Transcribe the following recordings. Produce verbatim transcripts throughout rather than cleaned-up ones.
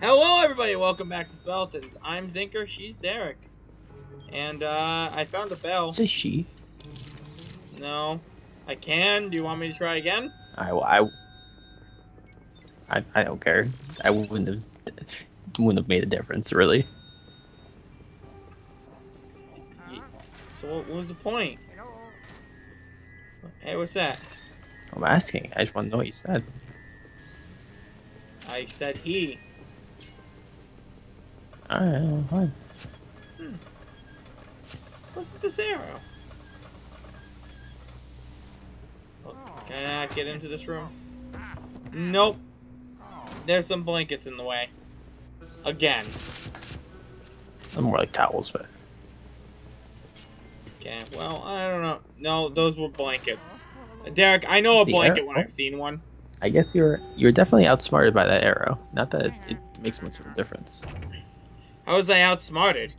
Hello everybody, welcome back to Speletons. I'm Zinker, she's Derek. And uh, I found a bell. Is she? No. I can. Do you want me to try again? I, I, I, I don't care. I wouldn't have, wouldn't have made a difference, really. So what was the point? Hey, what's that? I'm asking. I just want to know what you said. I said he. I don't know. Hmm. What's with this arrow? Oh, can I not get into this room? Nope. There's some blankets in the way. Again. I'm more like towels, but... Okay, well, I don't know. No, those were blankets. Derek, I know a the blanket arrow? When I've seen one. I guess you're you're definitely outsmarted by that arrow. Not that it, it makes much of a difference. How was I outsmarted?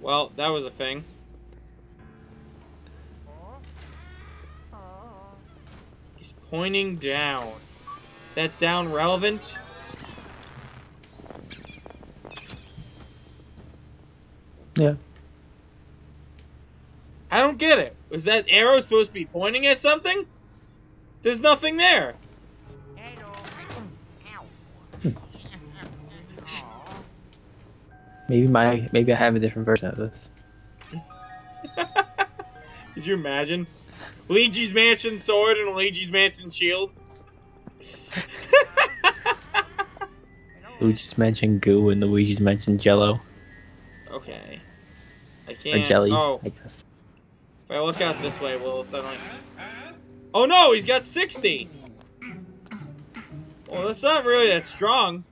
Well, that was a thing. He's pointing down. Is that down relevant? Yeah. I don't get it. Was that arrow supposed to be pointing at something? There's nothing there. Maybe my maybe I have a different version of this. Could you imagine? Luigi's Mansion sword and Luigi's Mansion shield. Luigi's Mansion goo and Luigi's Mansion jello. Okay. I can't. Or jelly, oh. I guess. If I look out this way, we'll suddenly... Oh no, he's got sixty! Well, that's not really that strong.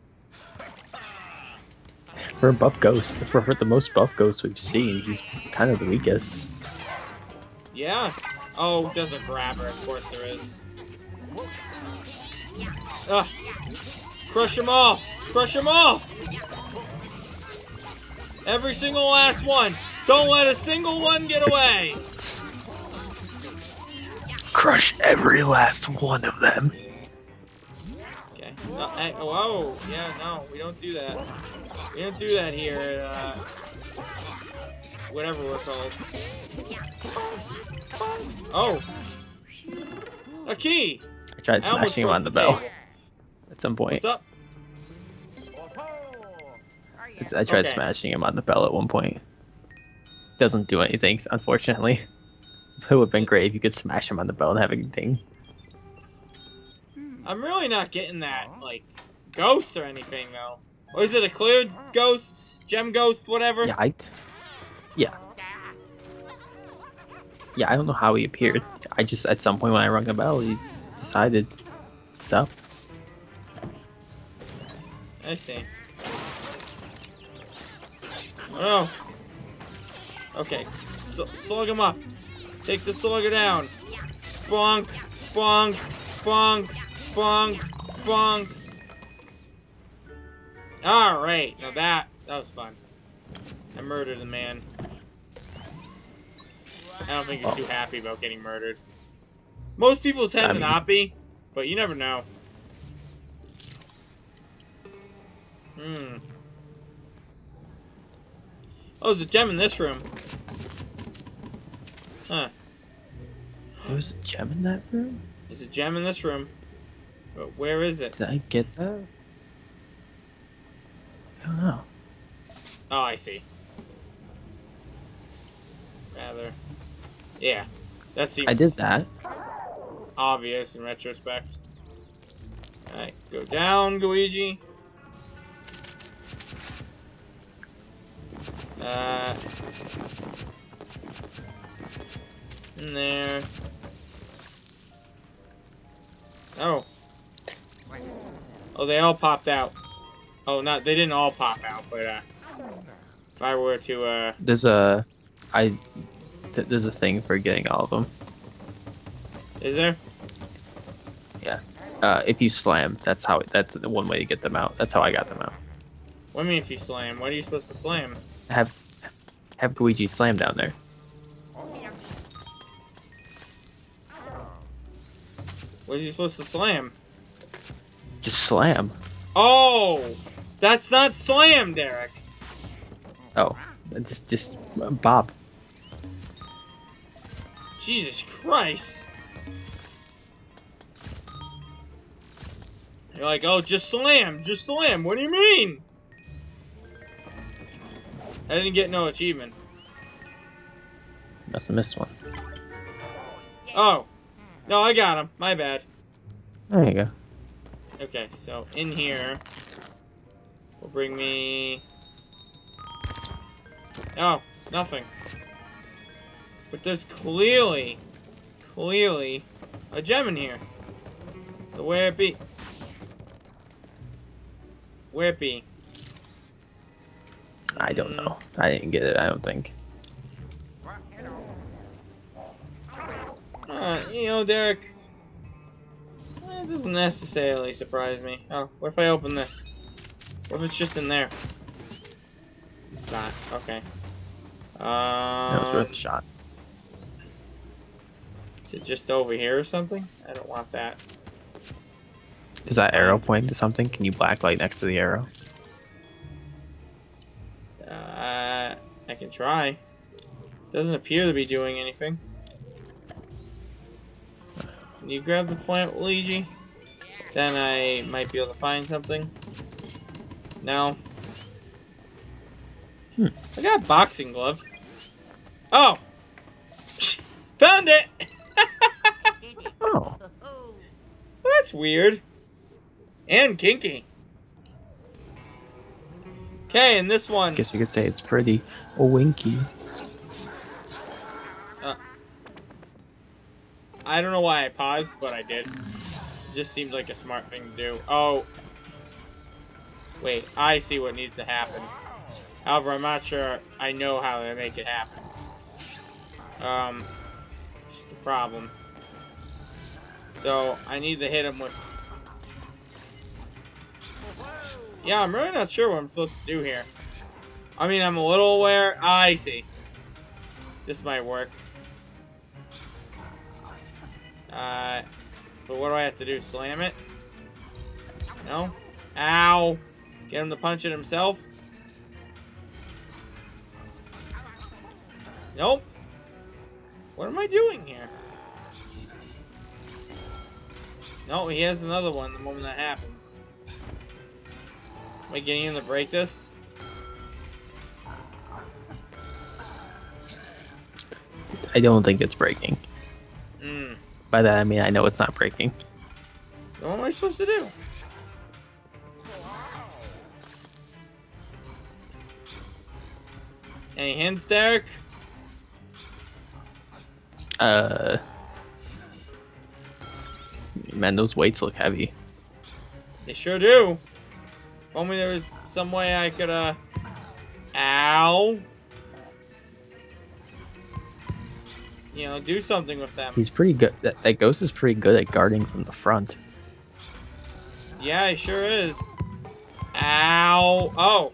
For a buff ghost, that's for the most buff ghosts we've seen, he's kind of the weakest. Yeah. Oh, there's a grabber, of course there is. Ugh. Crush them all! Crush them all! Every single last one! Don't let a single one get away! Crush every last one of them. Okay. No, I, whoa. Yeah, no, we don't do that. We don't do that here at, uh, whatever we're called. Oh! A key! I tried smashing him on the bell. At some point. What's up? I tried okay. smashing him on the bell at one point. Doesn't do anything, unfortunately. It would have been great if you could smash him on the bell and have anything. I'm really not getting that, like, ghost or anything, though. Or is it a clear ghost, gem ghost, whatever? Yeah, I... Yeah. Yeah, I don't know how he appeared. I just, at some point when I rung the bell, he just decided... It's up. I see. Oh no. Okay. Sl slug him up. Take the slugger down. Bonk, bonk, bonk, bonk, bonk. Alright, now that, that was fun. I murdered a man. I don't think he's oh. too happy about getting murdered. Most people tend I to mean... not be, but you never know. Hmm. Oh, there's a gem in this room. Huh. There was a gem in that room? There's a gem in this room. But where is it? Did I get that? I don't know. Oh, I see. Rather. Yeah. That seems... I did that. Obvious in retrospect. Alright, go down, Gooigi. Uh... In there. Oh. Oh, they all popped out. Oh, not they didn't all pop out, but uh, if I were to uh, there's a, I, th there's a thing for getting all of them. Is there? Yeah. Uh, if you slam, that's how. That's the one way to get them out. That's how I got them out. What do you mean if you slam? What are you supposed to slam? Have, have Gooigi slam down there. What is he supposed to slam? Just slam. Oh! That's not slam, Derek! Oh. Just, just Bob. Jesus Christ! You're like, oh, just slam! Just slam! What do you mean? I didn't get no achievement. Must have missed one. Oh! No, I got him. My bad. There you go. Okay, so in here will bring me... Oh, nothing. But there's clearly, clearly a gem in here. So where it be? Where it be? I don't know. I didn't get it, I don't think. Uh, you know, Derek, that doesn't necessarily surprise me. Oh, what if I open this? What if it's just in there? It's not. Okay. Uh, that was worth a shot. Is it just over here or something? I don't want that. Is that arrow pointing to something? Can you blacklight next to the arrow? Uh, I can try. Doesn't appear to be doing anything. Can you grab the plant, Luigi? Then I might be able to find something. No. Hmm. I got a boxing glove. Oh! Found it! Oh. That's weird. And kinky. Okay, and this one. Guess you could say it's pretty. Oh, winky. I don't know why I paused, but I did. It just seemed like a smart thing to do. Oh. Wait, I see what needs to happen. However, I'm not sure I know how to make it happen. Um, it's the problem. So, I need to hit him with... Yeah, I'm really not sure what I'm supposed to do here. I mean, I'm a little aware. I see. This might work. Uh, but what do I have to do? Slam it? No? Ow! Get him to punch it himself? Nope. What am I doing here? No, he has another one the moment that happens. Am I getting him to break this? I don't think it's breaking. Hmm. By that I mean I know it's not breaking. So what am I supposed to do? Any hints, Derek? Uh, man, those weights look heavy. They sure do. If only there was some way I could uh. Ow. You know, do something with them. He's pretty good. That, that ghost is pretty good at guarding from the front. Yeah, he sure is. Ow. Oh.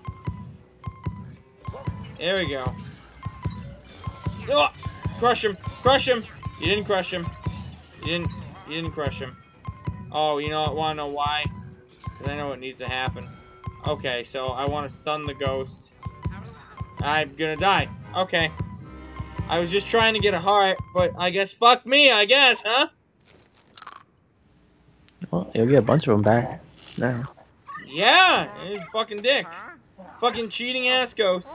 There we go. Oh, crush him. Crush him. You didn't crush him. You didn't. You didn't crush him. Oh, you know I want to know why? Because I know what needs to happen. Okay, so I want to stun the ghost. I'm gonna die. Okay. I was just trying to get a heart, but I guess fuck me, I guess, huh? Well, you'll get a bunch of them back now. Yeah, he's a fucking dick. Fucking cheating ass ghost.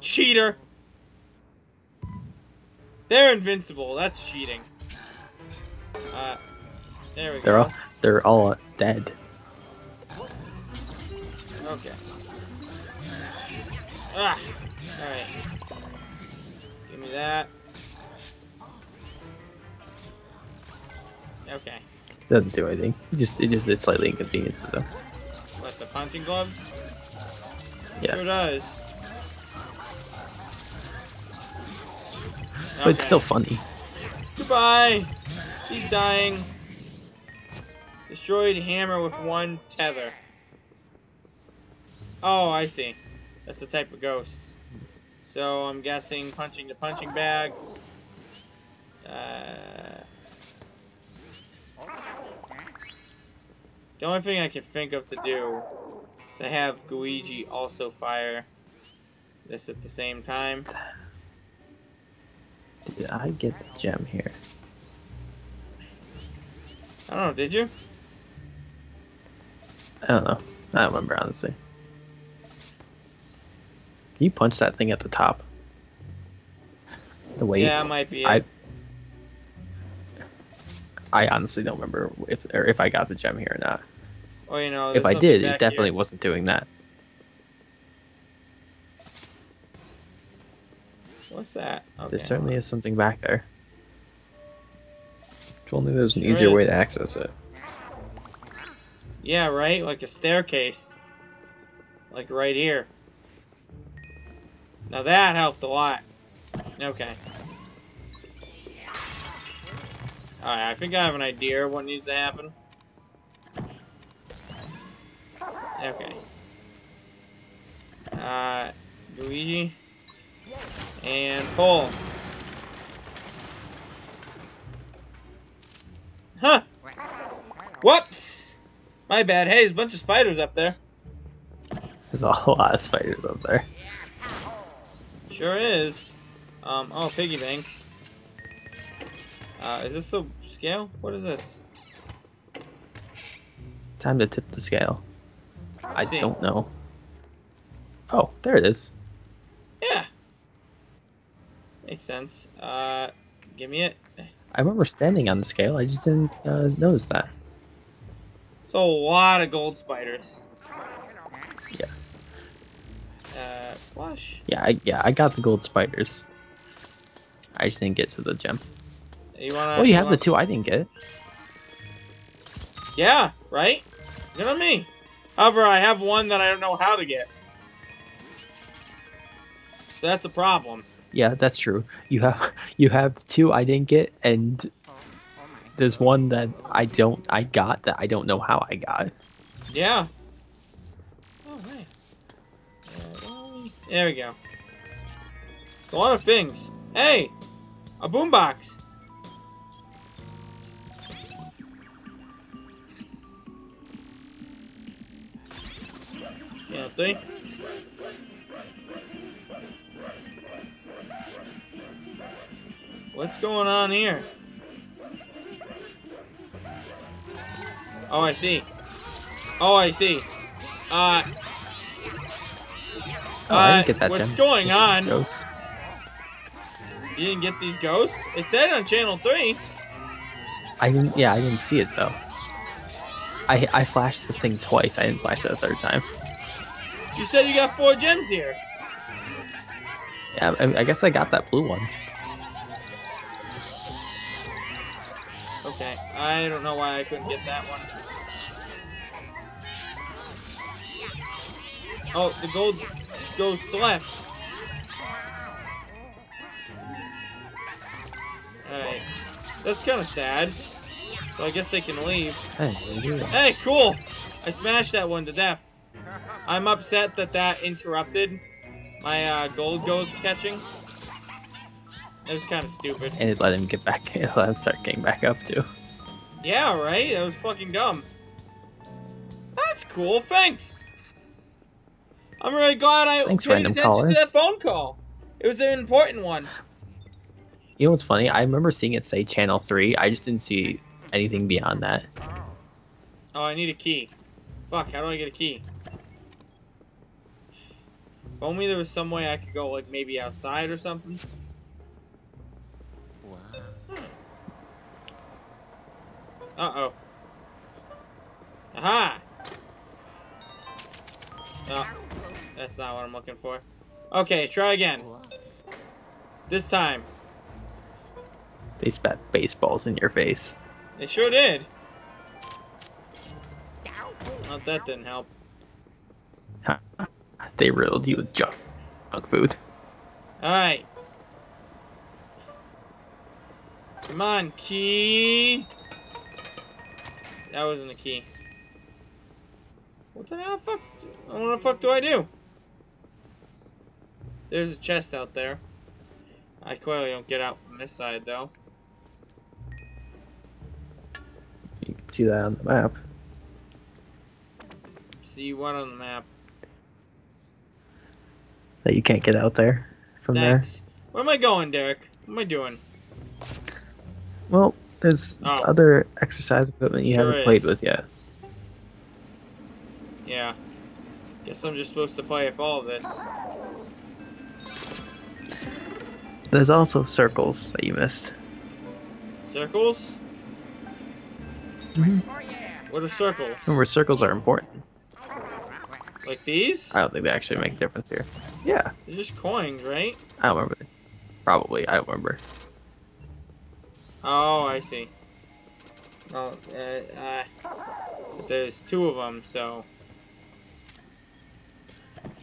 Cheater. They're invincible, that's cheating. Uh, there we go. They're all, they're all dead. Okay. Ah. Alright. Give me that. Okay. Doesn't do anything. It just it just it slightly inconveniences them. What, the punching gloves? Yeah. It sure does. But okay. It's still funny. Goodbye! He's dying. Destroyed hammer with one tether. Oh, I see. That's the type of ghost. So I'm guessing punching the punching bag. Uh, The only thing I can think of to do is to have Gooigi also fire this at the same time. Did I get the gem here? I don't know, did you? I don't know. I don't remember, honestly. Can you punch that thing at the top? The way yeah, it might be it. I, I honestly don't remember if, or if I got the gem here or not. Well, you know, if I did, it definitely here. wasn't doing that. What's that? Okay. There certainly is something back there. If only there was an there easier is. way to access it. Yeah, right? Like a staircase. Like right here. Now that helped a lot. Okay. Alright, I think I have an idea of what needs to happen. Okay. Uh, Luigi. And pull. Huh! Whoops! My bad. Hey, there's a bunch of spiders up there. There's a whole lot of spiders up there. Sure is. Um, oh, piggy bank. Uh, is this the scale? What is this? Time to tip the scale. I See. don't know. Oh, there it is. Yeah. Makes sense. Uh, give me it. I remember standing on the scale. I just didn't uh, notice that. So a lot of gold spiders. Yeah. Uh, flush. Yeah, I, yeah, I got the gold spiders. I just didn't get to the gem. You wanna, oh, you, you have wanna... the two I didn't get. Yeah, right? Look at me. However, I have one that I don't know how to get. So that's a problem. Yeah, that's true. You have you have two I didn't get, and there's one that I don't I got that I don't know how I got. Yeah. Oh, hey. Right. There we go. It's a lot of things. Hey, a boombox. Yeah, see? What's going on here? Oh, I see. Oh, I see. Uh, oh, I didn't get that uh, what's gem. going on? Ghosts. You didn't get these ghosts? It said on channel three. I didn't. Yeah, I didn't see it though. I I flashed the thing twice. I didn't flash it a third time. You said you got four gems here. Yeah, I, I guess I got that blue one. Okay, I don't know why I couldn't get that one. Oh, the gold goes to the left. Alright, that's kind of sad. So I guess they can leave. Hey, hey, cool! I smashed that one to death. I'm upset that that interrupted my uh, gold goes catching. It was kind of stupid. And it let him get back. It let him start getting back up too. Yeah, right. That was fucking dumb. That's cool. Thanks. I'm really glad I Thanks, paid attention caller. to that phone call. It was an important one. You know what's funny? I remember seeing it say channel three. I just didn't see anything beyond that. Oh, I need a key. Fuck. How do I get a key? If only there was some way I could go, like maybe outside or something. Uh-oh. Aha! No. That's not what I'm looking for. Okay, try again. This time. They spat baseballs in your face. They sure did. Well, that didn't help. They riddled you with junk, junk food. Alright. Come on, key! That wasn't a key. What the hell fuck? What the fuck do I do? There's a chest out there. I clearly don't get out from this side though. You can see that on the map. see what on the map? That you can't get out there from Thanks. there. Where am I going, Derek? What am I doing? Well, there's oh. other exercise equipment you sure haven't is. played with yet. Yeah. Guess I'm just supposed to play with all of this. There's also circles that you missed. Circles? Mm-hmm. What are circles? Remember, circles are important. Like these? I don't think they actually make a difference here. Yeah. They're just coins, right? I don't remember. Probably, I don't remember. Oh, I see. Oh, uh, uh, but there's two of them, so.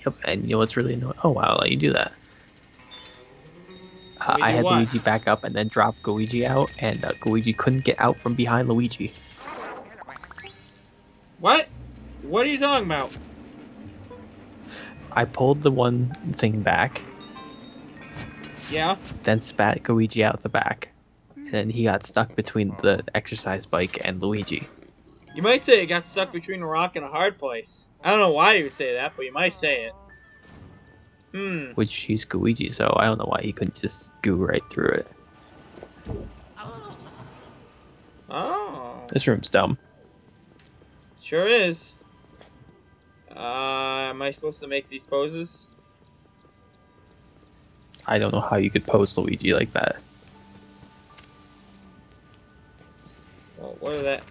Yep, and you know what's really annoying? Oh, wow, like you do that. Uh, I had what? Luigi back up and then drop Gooigi out, and uh, Gooigi couldn't get out from behind Luigi. What? What are you talking about? I pulled the one thing back. Yeah. Then spat Gooigi out the back. And then he got stuck between the exercise bike and Luigi. You might say it got stuck between a rock and a hard place. I don't know why you would say that, but you might say it. Hmm. Which he's Gooigi, so I don't know why he couldn't just goo right through it. Oh. This room's dumb. Sure is. Uh, am I supposed to make these poses? I don't know how you could pose Luigi like that. Well, what is that?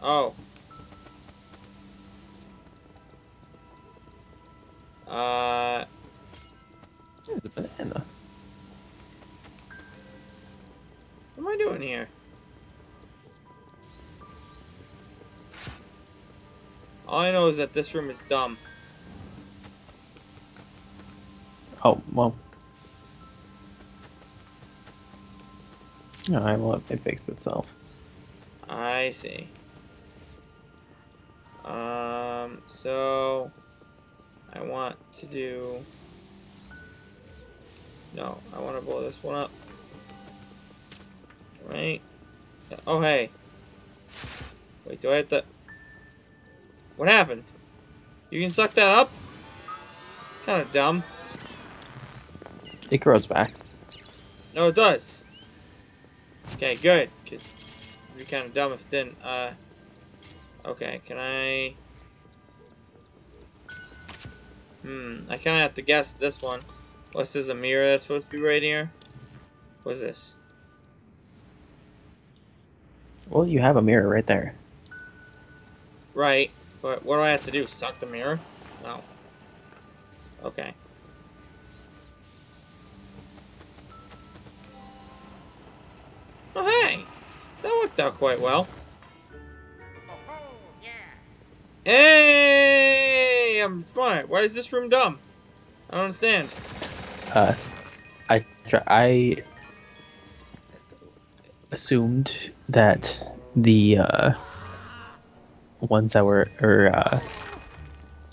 Oh. Uh. It's a banana. What am I doing here? All I know is that this room is dumb. Oh, well. Alright, well, it fixed itself. I see. Um, so... I want to do... No, I want to blow this one up. Right? Oh, hey. Wait, do I have to... What happened? You can suck that up? Kind of dumb. It grows back. No, it does. Okay, good. Because it'd be kind of dumb if it didn't. Uh, okay, can I... Hmm, I kind of have to guess this one. What's this, a mirror that's supposed to be right here? What's this? Well, you have a mirror right there. Right. But what do I have to do? Suck the mirror? No. Okay. Oh, hey! That worked out quite well. Hey! I'm smart. Why is this room dumb? I don't understand. Uh, I, I assumed that the, uh... ones that were, or uh,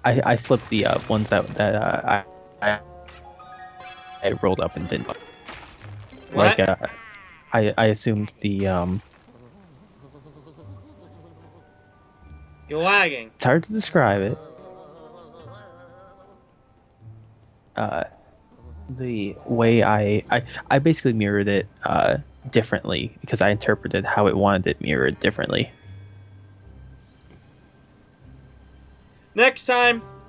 I I flipped the uh, ones that that uh, I I rolled up and didn't like. Uh, I I assumed the um. You're lagging. It's hard to describe it. Uh, the way I I I basically mirrored it uh differently because I interpreted how it wanted it mirrored differently. Next time.